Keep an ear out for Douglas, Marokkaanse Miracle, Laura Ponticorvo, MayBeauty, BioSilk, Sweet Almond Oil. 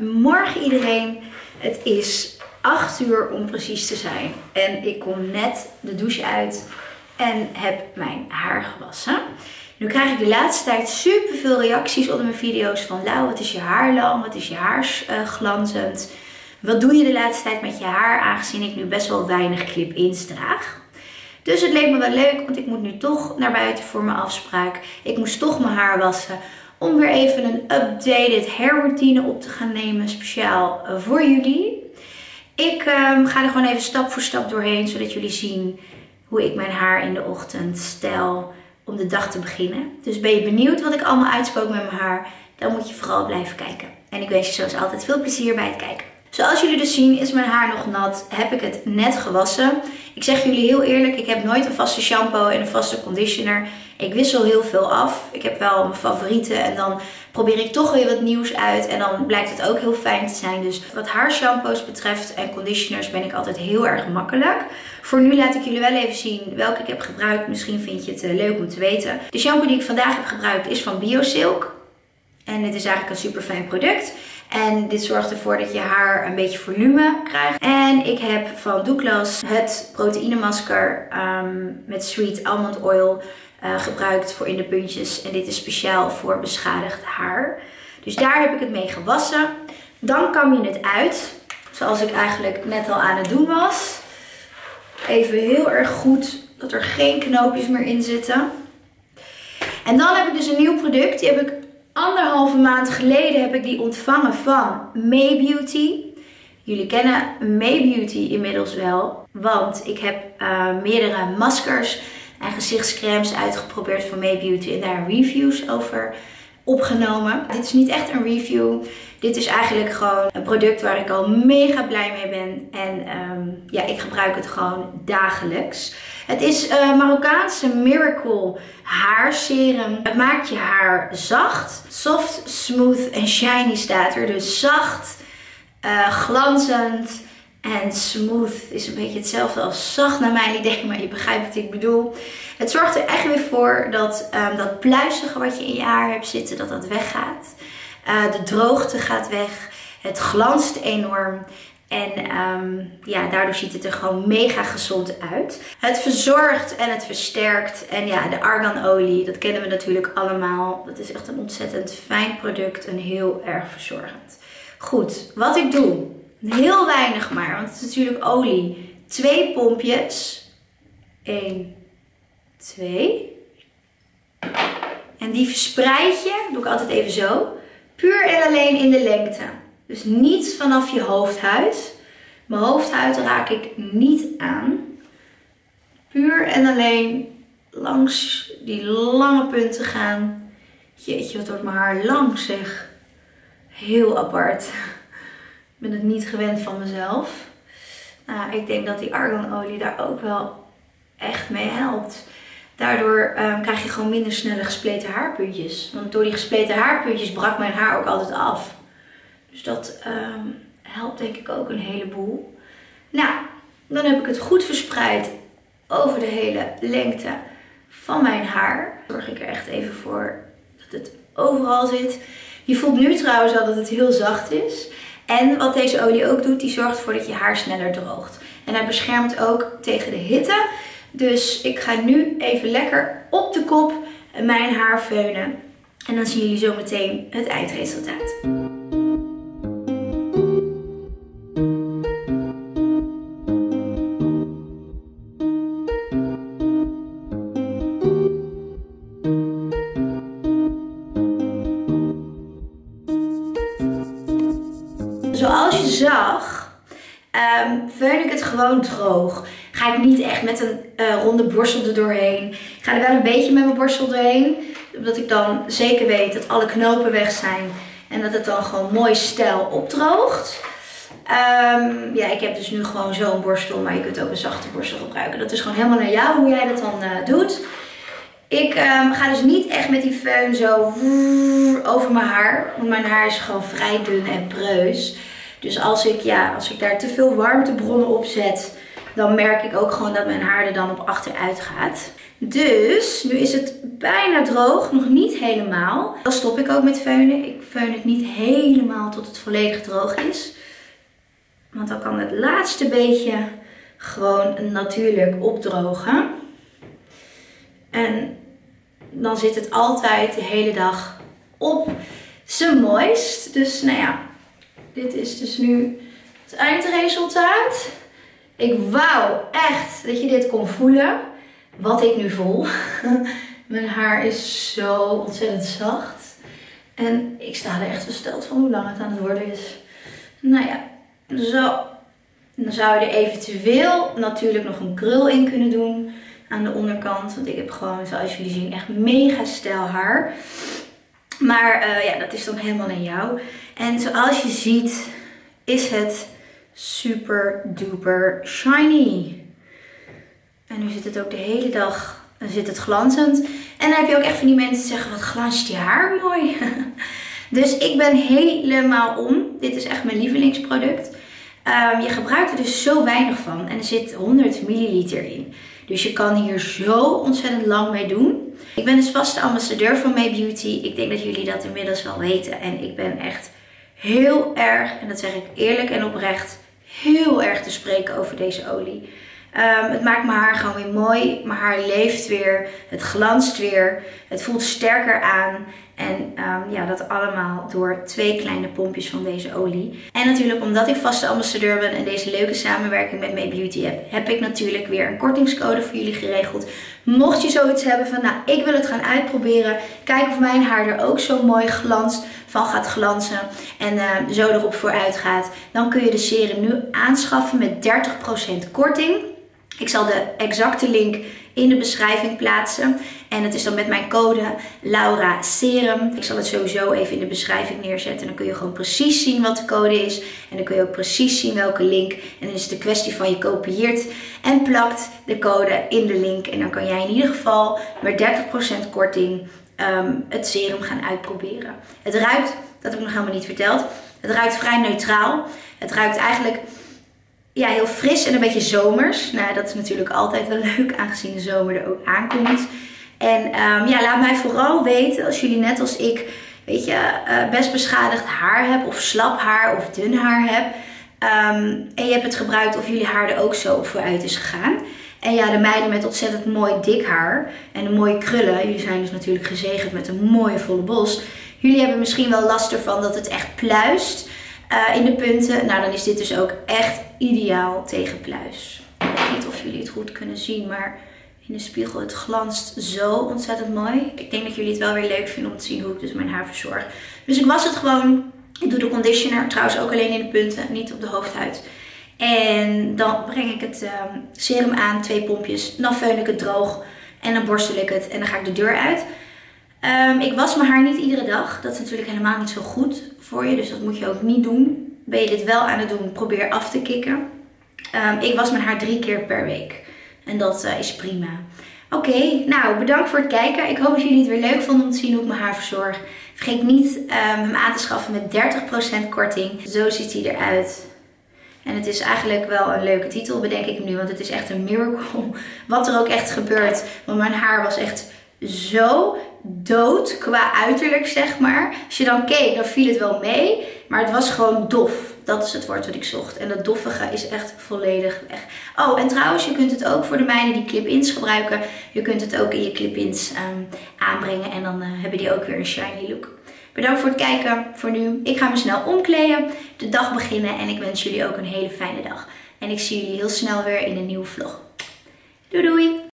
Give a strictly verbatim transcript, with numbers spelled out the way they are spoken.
Morgen iedereen, het is acht uur om precies te zijn en ik kom net de douche uit en heb mijn haar gewassen. Nu krijg ik de laatste tijd super veel reacties onder mijn video's van Lau, wat is je haar lang, wat is je haar uh, glanzend, wat doe je de laatste tijd met je haar, aangezien ik nu best wel weinig clip-ins draag. Dus het leek me wel leuk, want ik moet nu toch naar buiten voor mijn afspraak. Ik moest toch mijn haar wassen om weer even een updated hairroutine op te gaan nemen, speciaal voor jullie. Ik um, ga er gewoon even stap voor stap doorheen, zodat jullie zien hoe ik mijn haar in de ochtend stel om de dag te beginnen. Dus ben je benieuwd wat ik allemaal uitspook met mijn haar, dan moet je vooral blijven kijken. En ik wens je zoals altijd veel plezier bij het kijken. Zoals jullie dus zien is mijn haar nog nat, heb ik het net gewassen. Ik zeg jullie heel eerlijk, ik heb nooit een vaste shampoo en een vaste conditioner. Ik wissel heel veel af. Ik heb wel mijn favorieten en dan probeer ik toch weer wat nieuws uit. En dan blijkt het ook heel fijn te zijn. Dus wat haarshampoos betreft en conditioners ben ik altijd heel erg makkelijk. Voor nu laat ik jullie wel even zien welke ik heb gebruikt. Misschien vind je het leuk om te weten. De shampoo die ik vandaag heb gebruikt is van BioSilk. En het is eigenlijk een super fijn product. En dit zorgt ervoor dat je haar een beetje volume krijgt. En ik heb van Douglas het proteïnemasker um, met Sweet Almond Oil uh, gebruikt voor in de puntjes. En dit is speciaal voor beschadigd haar. Dus daar heb ik het mee gewassen. Dan kam je het uit. Zoals ik eigenlijk net al aan het doen was. Even heel erg goed dat er geen knoopjes meer in zitten. En dan heb ik dus een nieuw product. Die heb ik... Anderhalve maand geleden heb ik die ontvangen van MayBeauty. Jullie kennen MayBeauty inmiddels wel, want ik heb uh, meerdere maskers en gezichtscremes uitgeprobeerd van MayBeauty en daar reviews over opgenomen. Dit is niet echt een review, dit is eigenlijk gewoon een product waar ik al mega blij mee ben en um, ja, ik gebruik het gewoon dagelijks. Het is uh, Marokkaanse Miracle haarserum. Het maakt je haar zacht. Soft, smooth en shiny staat er. Dus zacht, uh, glanzend en smooth is een beetje hetzelfde als zacht naar mijn idee. Maar je begrijpt wat ik bedoel. Het zorgt er echt weer voor dat um, dat pluizige wat je in je haar hebt zitten, dat dat weggaat. Uh, de droogte gaat weg. Het glanst enorm. En um, ja, daardoor ziet het er gewoon mega gezond uit. Het verzorgt en het versterkt. En ja, de arganolie, dat kennen we natuurlijk allemaal. Dat is echt een ontzettend fijn product en heel erg verzorgend. Goed, wat ik doe. Heel weinig maar, want het is natuurlijk olie. Twee pompjes. Eén, twee. En die verspreid je, doe ik altijd even zo, puur en alleen in de lengte. Dus niet vanaf je hoofdhuid. Mijn hoofdhuid raak ik niet aan. Puur en alleen langs die lange punten gaan. Jeetje, wat wordt mijn haar lang zeg. Heel apart. Ik ben het niet gewend van mezelf. Nou, ik denk dat die arganolie daar ook wel echt mee helpt. Daardoor um, krijg je gewoon minder snelle gespleten haarpuntjes. Want door die gespleten haarpuntjes brak mijn haar ook altijd af. Dus dat um, helpt denk ik ook een heleboel. Nou, dan heb ik het goed verspreid over de hele lengte van mijn haar. Zorg ik er echt even voor dat het overal zit. Je voelt nu trouwens al dat het heel zacht is. En wat deze olie ook doet, die zorgt ervoor dat je haar sneller droogt. En hij beschermt ook tegen de hitte. Dus ik ga nu even lekker op de kop mijn haar veunen. En dan zien jullie zo meteen het eindresultaat. Zoals je zag, um, veun ik het gewoon droog. Ga ik niet echt met een uh, ronde borstel er doorheen. Ik ga er wel een beetje met mijn borstel doorheen. Omdat ik dan zeker weet dat alle knopen weg zijn. En dat het dan gewoon mooi stijl opdroogt. Um, ja, ik heb dus nu gewoon zo'n borstel. Maar je kunt ook een zachte borstel gebruiken. Dat is gewoon helemaal naar jou hoe jij dat dan uh, doet. Ik um, ga dus niet echt met die föhn zo over mijn haar. Want mijn haar is gewoon vrij dun en breus. Dus als ik, ja, als ik daar te veel warmtebronnen op zet, dan merk ik ook gewoon dat mijn haar er dan op achteruit gaat. Dus nu is het bijna droog, nog niet helemaal. Dan stop ik ook met feunen. Ik feun het niet helemaal tot het volledig droog is. Want dan kan het laatste beetje gewoon natuurlijk opdrogen. En dan zit het altijd de hele dag op zijn mooist. Dus nou ja, dit is dus nu het eindresultaat. Ik wou echt dat je dit kon voelen. Wat ik nu voel. Mijn haar is zo ontzettend zacht. En ik sta er echt versteld van hoe lang het aan het worden is. Nou ja, zo. Dan zou je er eventueel natuurlijk nog een krul in kunnen doen. Aan de onderkant. Want ik heb gewoon, zoals jullie zien, echt mega stijl haar. Maar uh, ja, dat is dan helemaal aan jou. En zoals je ziet is het super duper shiny. En nu zit het ook de hele dag, dan zit het glanzend. En dan heb je ook echt van die mensen die zeggen, wat glanst je haar mooi. Dus ik ben helemaal om. Dit is echt mijn lievelingsproduct. Um, je gebruikt er dus zo weinig van. En er zit honderd milliliter in. Dus je kan hier zo ontzettend lang mee doen. Ik ben dus vaste ambassadeur van MayBeauty. Ik denk dat jullie dat inmiddels wel weten. En ik ben echt heel erg, en dat zeg ik eerlijk en oprecht, heel erg te spreken over deze olie. Um, het maakt mijn haar gewoon weer mooi. Mijn haar leeft weer. Het glanst weer. Het voelt sterker aan. En um, ja, dat allemaal door twee kleine pompjes van deze olie. En natuurlijk omdat ik vaste ambassadeur ben en deze leuke samenwerking met MayBeauty heb, heb ik natuurlijk weer een kortingscode voor jullie geregeld. Mocht je zoiets hebben van, nou, ik wil het gaan uitproberen. Kijk of mijn haar er ook zo mooi glanst, van gaat glanzen en uh, zo erop vooruit gaat. Dan kun je de serum nu aanschaffen met dertig procent korting. Ik zal de exacte link in de beschrijving plaatsen. En het is dan met mijn code Laura Serum. Ik zal het sowieso even in de beschrijving neerzetten. Dan kun je gewoon precies zien wat de code is. En dan kun je ook precies zien welke link. En dan is het de kwestie van je kopieert en plakt de code in de link. En dan kan jij in ieder geval met dertig procent korting um, het serum gaan uitproberen. Het ruikt, dat heb ik nog helemaal niet verteld. Het ruikt vrij neutraal. Het ruikt eigenlijk... ja, heel fris en een beetje zomers. Nou, dat is natuurlijk altijd wel leuk, aangezien de zomer er ook aankomt. En um, ja, laat mij vooral weten als jullie net als ik, weet je, uh, best beschadigd haar hebben. Of slap haar of dun haar hebben. Um, en je hebt het gebruikt of jullie haar er ook zo op vooruit is gegaan. En ja, de meiden met ontzettend mooi dik haar en de mooie krullen. Jullie zijn dus natuurlijk gezegend met een mooie volle bos. Jullie hebben misschien wel last ervan dat het echt pluist. Uh, in de punten. Nou, dan is dit dus ook echt ideaal tegen pluis. Ik weet niet of jullie het goed kunnen zien, maar in de spiegel, het glanst zo ontzettend mooi. Ik denk dat jullie het wel weer leuk vinden om te zien hoe ik dus mijn haar verzorg. Dus ik was het gewoon. Ik doe de conditioner trouwens ook alleen in de punten, niet op de hoofdhuid. En dan breng ik het um, serum aan, twee pompjes. Dan feun ik het droog en dan borstel ik het en dan ga ik de deur uit. Um, ik was mijn haar niet iedere dag. Dat is natuurlijk helemaal niet zo goed voor je. Dus dat moet je ook niet doen. Ben je dit wel aan het doen, probeer af te kicken. Um, ik was mijn haar drie keer per week. En dat uh, is prima. Oké, okay, nou bedankt voor het kijken. Ik hoop dat jullie het weer leuk vonden om te zien hoe ik mijn haar verzorg. Vergeet niet um, hem aan te schaffen met dertig procent korting. Zo ziet hij eruit. En het is eigenlijk wel een leuke titel, bedenk ik hem nu. Want het is echt een miracle. Wat er ook echt gebeurt. Want mijn haar was echt zo dood qua uiterlijk, zeg maar. Als je dan keek, dan viel het wel mee. Maar het was gewoon dof. Dat is het woord wat ik zocht. En dat doffige is echt volledig weg. Oh, en trouwens, je kunt het ook voor de meiden die clip-ins gebruiken. Je kunt het ook in je clip-ins um, aanbrengen. En dan uh, hebben die ook weer een shiny look. Bedankt voor het kijken. Voor nu. Ik ga me snel omkleden. De dag beginnen. En ik wens jullie ook een hele fijne dag. En ik zie jullie heel snel weer in een nieuwe vlog. Doei doei!